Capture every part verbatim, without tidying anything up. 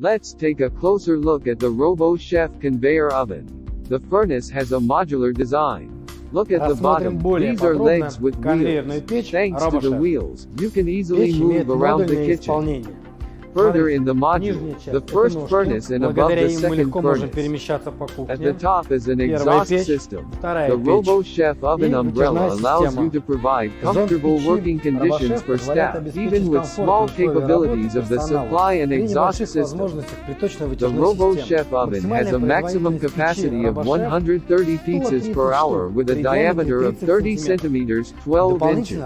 Let's take a closer look at the RoboChef conveyor oven. The furnace has a modular design. Look at the bottom, these are legs with wheels. Thanks to the wheels, you can easily move around the kitchen. Further in the module, the first furnace and above the second furnace. At the top is an exhaust system. The RoboChef oven umbrella allows you to provide comfortable working conditions for staff, even with small capabilities of the supply and exhaust system. The RoboChef oven has a maximum capacity of one hundred thirty pizzas per hour with a diameter of thirty centimeters, twelve inches.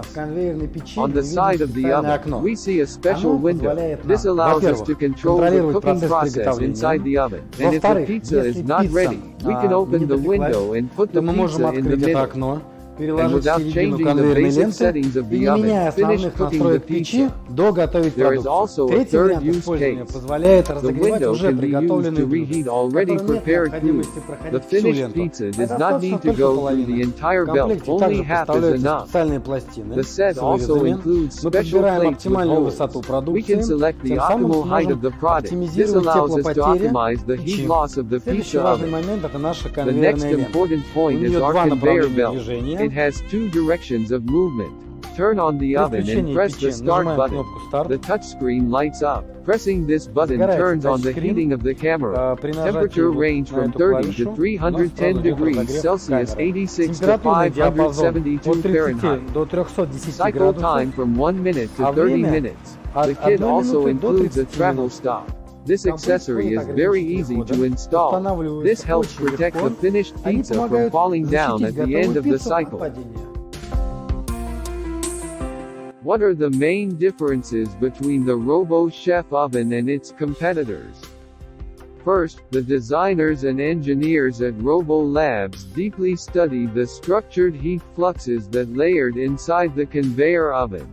On the side of the oven, we see a special window. This allows us to control the cooking process inside the oven, and if the pizza is not ready, we can open the window and put the pizza in the middle. And without changing the basic settings of the oven, finish cooking the pizza. There is also a third use case. The window can be used to reheat already prepared food. The finished pizza does not need to go through the entire belt, only half is enough. The set also includes special plates with holes. We can select the optimal height of the product. This allows us to optimize the heat loss of the pizza oven. The next important point is our conveyor belt. It has two directions of movement. Turn on the oven and press the start button. The touchscreen lights up. Pressing this button turns on the heating of the camera. Temperature range from thirty to three hundred ten degrees Celsius, eighty-six to five hundred seventy-two Fahrenheit. Cycle time from one minute to thirty minutes. The kit also includes a travel stop. This accessory is very easy to install. This helps protect the finished pizza from falling down at the end of the cycle. What are the main differences between the RoboChef oven and its competitors? First, the designers and engineers at RoboLabs deeply studied the structured heat fluxes that layered inside the conveyor oven.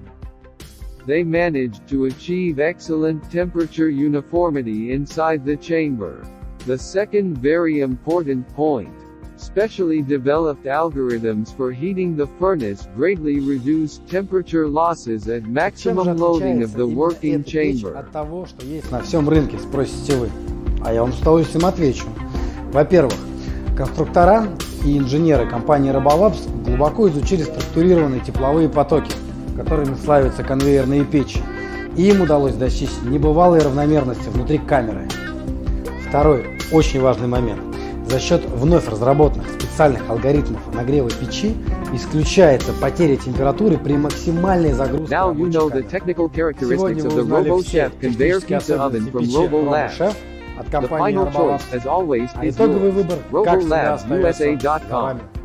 They managed to achieve excellent temperature uniformity inside the chamber. The second very important point, specially developed algorithms for heating the furnace greatly reduce temperature losses at maximum loading of the working chamber. На всем рынке, спросите вы, а я вам с удовольствием отвечу. Во-первых, конструктора и инженеры компании RoboLabs глубоко изучили структурированные тепловые потоки, которыми славятся конвейерные печи, и им удалось достичь небывалой равномерности внутри камеры. Второй очень важный момент. За счет вновь разработанных специальных алгоритмов нагрева печи исключается потеря температуры при максимальной загрузке рабочей камеры. Сегодня вы узнали все технические особенности печи RoboChef от компании RoboLabs. А итоговый выбор качественно остается за вами.